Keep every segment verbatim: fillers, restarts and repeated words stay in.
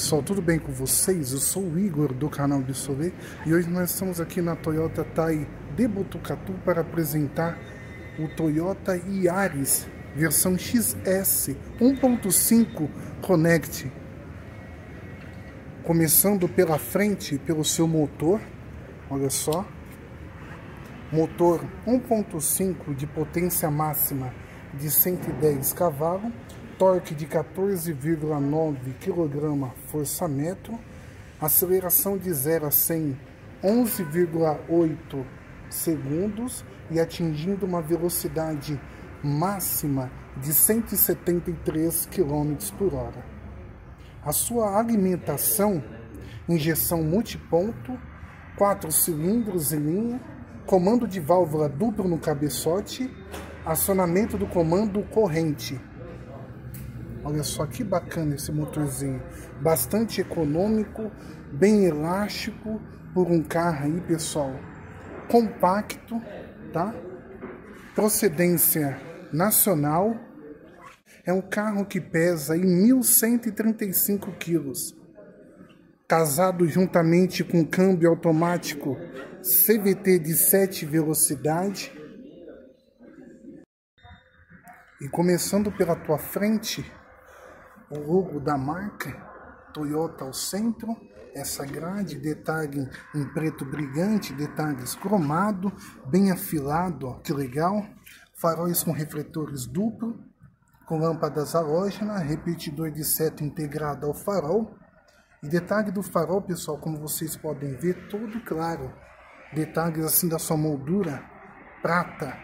pessoal, tudo bem com vocês? Eu sou o Igor do canal Bisolê e hoje nós estamos aqui na Toyota Thaí de Botucatu para apresentar o Toyota Yaris versão X S um ponto cinco CONNECT. Começando pela frente, pelo seu motor, olha só, motor um ponto cinco de potência máxima de cento e dez cavalos, torque de quatorze vírgula nove quilograma-força-metro, aceleração de zero a cem onze vírgula oito segundos e atingindo uma velocidade máxima de cento e setenta e três km por hora. A sua alimentação, injeção multiponto, quatro cilindros em linha, comando de válvula duplo no cabeçote, acionamento do comando corrente. Olha só que bacana esse motorzinho, bastante econômico, bem elástico, por um carro aí, pessoal, compacto, tá? Procedência nacional, é um carro que pesa aí mil cento e trinta e cinco quilos, casado juntamente com câmbio automático C V T de sete velocidades. E começando pela tua frente, o logo da marca Toyota ao centro, essa grade, detalhe em preto brilhante, detalhes cromado, bem afilado, ó, que legal, faróis com refletores duplo, com lâmpadas halógenas, repetidor de seta integrado ao farol, e detalhe do farol, pessoal, como vocês podem ver, todo claro, detalhes assim da sua moldura, prata,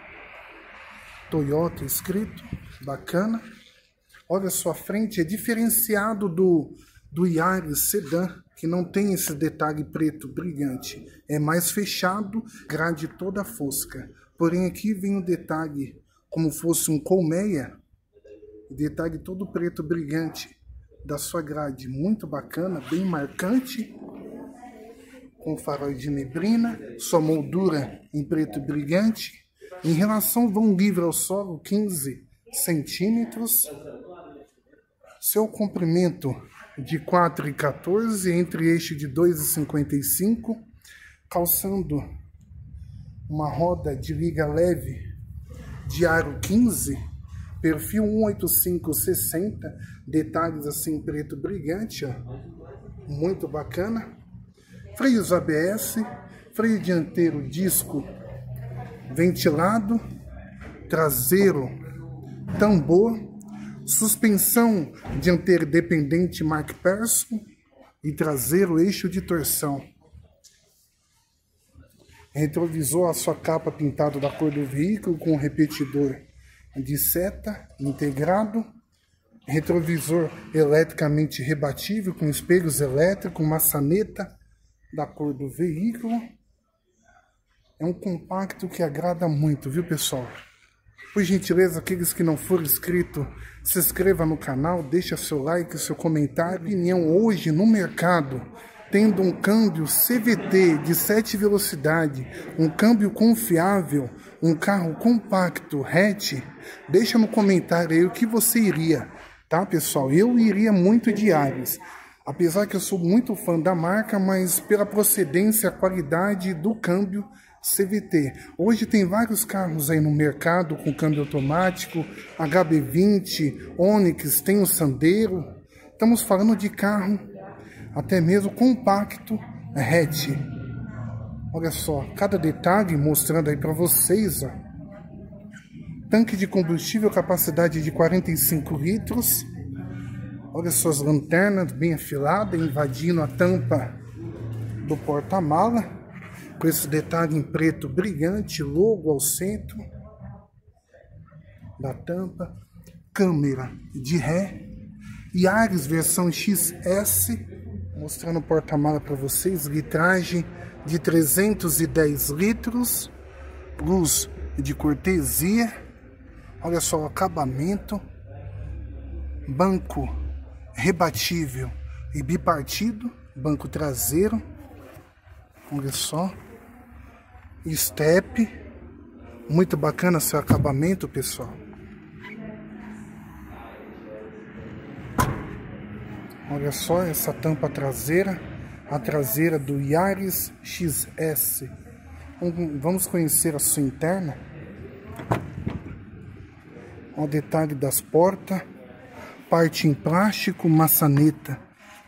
Toyota escrito, bacana. Olha só, a frente é diferenciado do, do Yaris Sedan, que não tem esse detalhe preto brilhante. É mais fechado, grade toda fosca. Porém aqui vem o detalhe como fosse um colmeia, detalhe todo preto brilhante da sua grade. Muito bacana, bem marcante, com farol de neblina, sua moldura em preto brilhante. Em relação ao vão livre ao solo, quinze centímetros. Seu comprimento de quatro e quatorze, entre eixo de dois e cinquenta e cinco, calçando uma roda de liga leve de aro quinze, perfil um oito cinco sessenta, detalhes assim preto brilhante, ó, muito bacana. Freios A B S, freio dianteiro disco ventilado, traseiro, tambor, suspensão dianteira dependente MacPherson e traseiro eixo de torção. Retrovisor, a sua capa pintada da cor do veículo com repetidor de seta integrado. Retrovisor eletricamente rebatível com espelhos elétricos, maçaneta da cor do veículo. É um compacto que agrada muito, viu, pessoal? Por gentileza, aqueles que não foram inscritos, se inscreva no canal, deixa seu like, seu comentário. Opinião hoje no mercado, tendo um câmbio C V T de sete velocidades, um câmbio confiável, um carro compacto, hatch, deixa no comentário aí o que você iria, tá, pessoal? Eu iria muito de Yaris. Apesar que eu sou muito fã da marca, mas pela procedência, a qualidade do câmbio C V T. Hoje tem vários carros aí no mercado com câmbio automático, H B vinte, Onix, tem o Sandero. Estamos falando de carro, até mesmo compacto, hatch. Olha só, cada detalhe mostrando aí para vocês, ó. Tanque de combustível, capacidade de quarenta e cinco litros. Olha suas lanternas bem afiladas, invadindo a tampa do porta-mala, com esse detalhe em preto brilhante, logo ao centro da tampa, câmera de ré, Yaris versão X S, mostrando o porta-mala para vocês, litragem de trezentos e dez litros, luz de cortesia, olha só o acabamento, banco rebatível e bipartido, banco traseiro, olha só, estepe, muito bacana seu acabamento, pessoal. Olha só essa tampa traseira, a traseira do Yaris X S. Vamos conhecer a sua interna. Olha o detalhe das portas, parte em plástico, maçaneta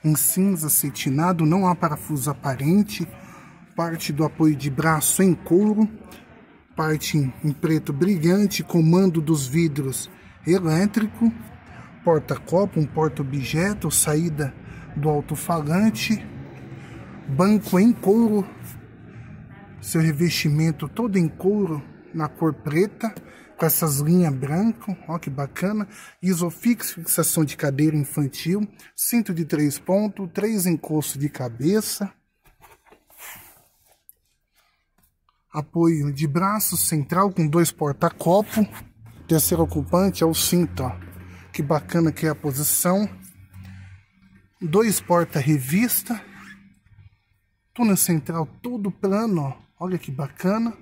em cinza acetinado, não há parafuso aparente, parte do apoio de braço em couro, parte em preto brilhante, comando dos vidros elétrico, porta-copo, um porta-objeto, saída do alto-falante, banco em couro, seu revestimento todo em couro na cor preta, com essas linhas brancas, ó que bacana, isofix, fixação de cadeira infantil, cinto de três pontos, três encostos de cabeça, apoio de braço central com dois porta-copo, terceiro ocupante é o cinto, ó. Que bacana que é a posição. Dois porta-revista. Túnel central todo plano, ó. Olha que bacana.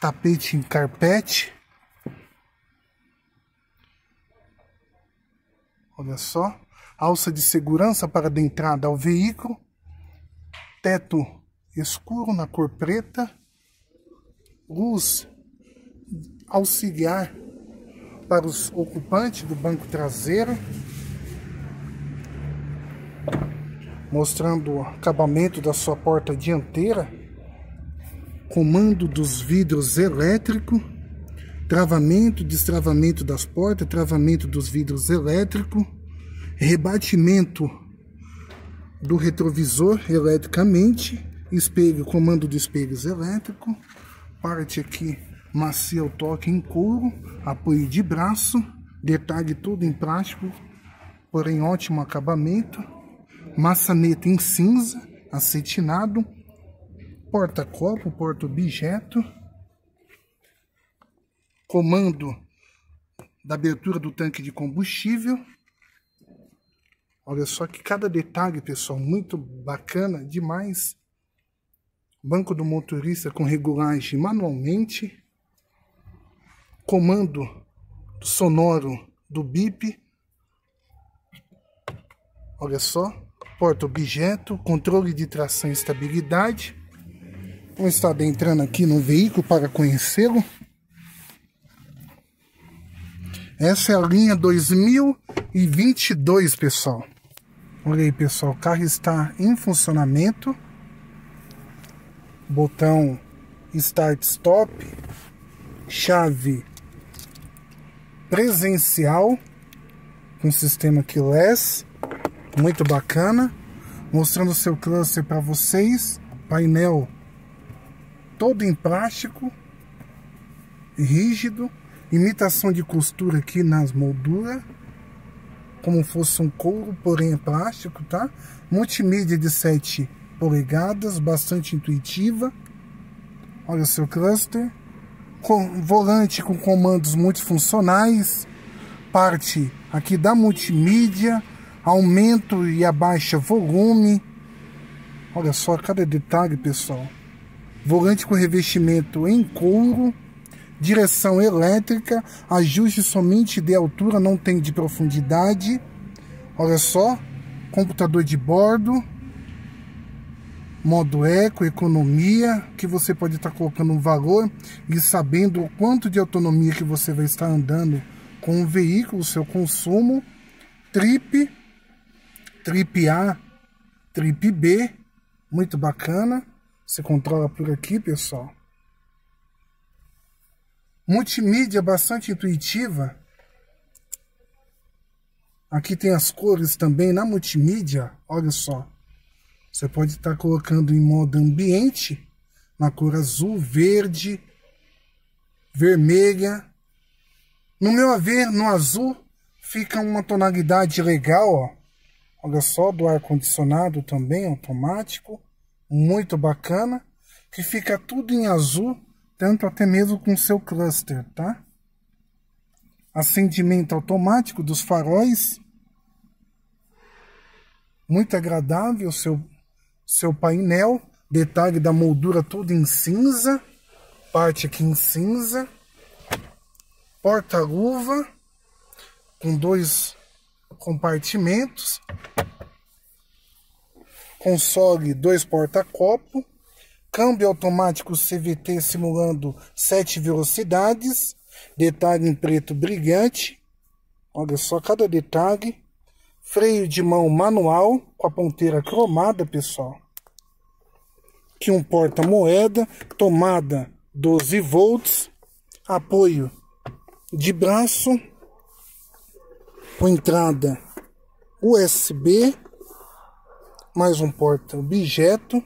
Tapete em carpete. Olha só. Alça de segurança para dar entrada ao veículo. Teto escuro na cor preta. Luz auxiliar para os ocupantes do banco traseiro, mostrando o acabamento da sua porta dianteira, comando dos vidros elétrico, travamento, destravamento das portas, travamento dos vidros elétrico, rebatimento do retrovisor eletricamente, espelho, comando de espelhos elétrico, parte aqui macia o toque em couro, apoio de braço, detalhe todo em plástico, porém ótimo acabamento, maçaneta em cinza, acetinado, porta-copo, porta-objeto, comando da abertura do tanque de combustível. Olha só que cada detalhe, pessoal, muito bacana demais. Banco do motorista com regulagem manualmente, comando sonoro do bip, olha só, porta-objeto, controle de tração e estabilidade. Vamos estar adentrando aqui no veículo para conhecê-lo. Essa é a linha dois mil e vinte e dois, pessoal. Olha aí, pessoal, o carro está em funcionamento. Botão Start-Stop, chave presencial com sistema Keyless, muito bacana, mostrando o seu cluster para vocês, painel todo em plástico rígido, imitação de costura aqui nas molduras, como fosse um couro, porém é plástico, tá? Multimídia de sete polegadas, bastante intuitiva. Olha o seu cluster, com volante com comandos multifuncionais, parte aqui da multimídia, aumento e abaixa volume. Olha só cada detalhe, pessoal. Volante com revestimento em couro, direção elétrica, ajuste somente de altura, não tem de profundidade. Olha só, computador de bordo, modo eco, economia, que você pode estar colocando um valor e sabendo o quanto de autonomia que você vai estar andando com o veículo, o seu consumo. Trip, Trip A, Trip B, muito bacana, você controla por aqui, pessoal. Multimídia bastante intuitiva, aqui tem as cores também na multimídia, olha só. Você pode estar colocando em modo ambiente, na cor azul, verde, vermelha. No meu a ver, no azul, fica uma tonalidade legal, ó. Olha só, do ar-condicionado também, automático. Muito bacana. Que fica tudo em azul, tanto até mesmo com o seu cluster, tá? Acendimento automático dos faróis. Muito agradável o seu... seu painel, detalhe da moldura toda em cinza, parte aqui em cinza, porta-luva com dois compartimentos, console dois porta-copo, câmbio automático C V T simulando sete velocidades, detalhe em preto brilhante, olha só cada detalhe, freio de mão manual com a ponteira cromada, pessoal, que um porta-moeda, tomada doze volts, apoio de braço, com entrada U S B, mais um porta-objeto,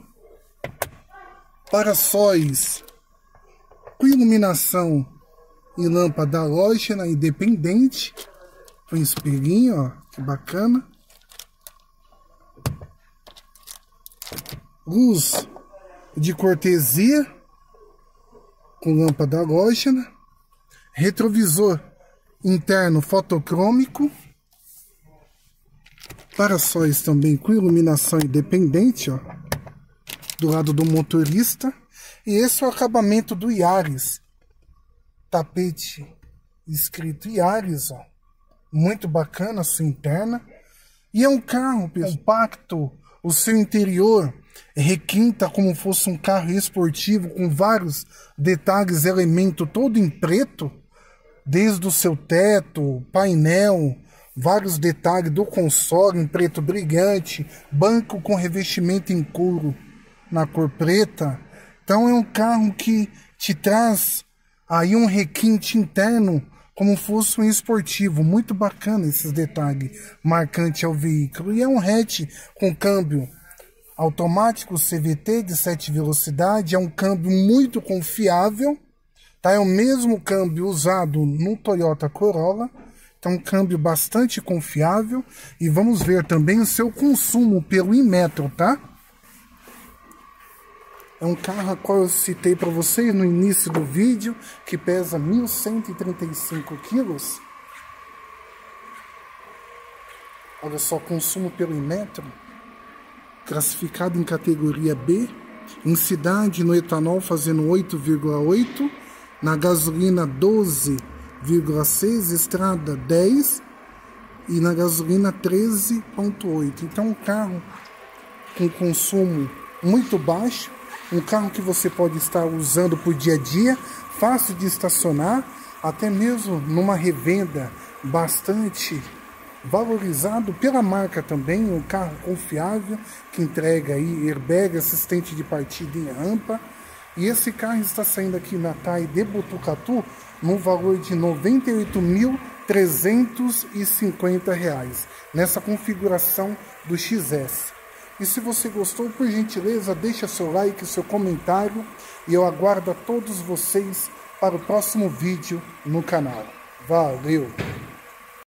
para-sóis com iluminação e lâmpada halógena independente, com espelhinho, ó, que bacana, luz de cortesia com lâmpada halógena, retrovisor interno fotocrômico, para-sóis também com iluminação independente, ó, do lado do motorista. E esse é o acabamento do Yaris, tapete escrito Yaris, ó, muito bacana a sua interna. E é um carro compacto, o seu interior requinta como fosse um carro esportivo, com vários detalhes, elemento todo em preto, desde o seu teto, painel, vários detalhes do console em preto brilhante, banco com revestimento em couro na cor preta. Então é um carro que te traz aí um requinte interno como fosse um esportivo, muito bacana esses detalhes marcantes ao veículo. E é um hatch com câmbio automático C V T de sete velocidades, é um câmbio muito confiável, tá? É o mesmo câmbio usado no Toyota Corolla, então um câmbio bastante confiável. E vamos ver também o seu consumo pelo Inmetro, tá? É um carro a qual eu citei para vocês no início do vídeo, que pesa mil cento e trinta e cinco quilos. Olha só, consumo pelo Inmetro, classificado em categoria B, em cidade no etanol fazendo oito vírgula oito, na gasolina doze vírgula seis, estrada dez e na gasolina treze vírgula oito. Então um carro com consumo muito baixo, um carro que você pode estar usando por dia a dia, fácil de estacionar, até mesmo numa revenda, bastante valorizado pela marca também, um carro confiável, que entrega aí airbag, assistente de partida em rampa. E esse carro está saindo aqui na Thaí de Botucatu no valor de noventa e oito mil trezentos e cinquenta reais, nessa configuração do X S. E se você gostou, por gentileza, deixa seu like, seu comentário, e eu aguardo a todos vocês para o próximo vídeo no canal. Valeu!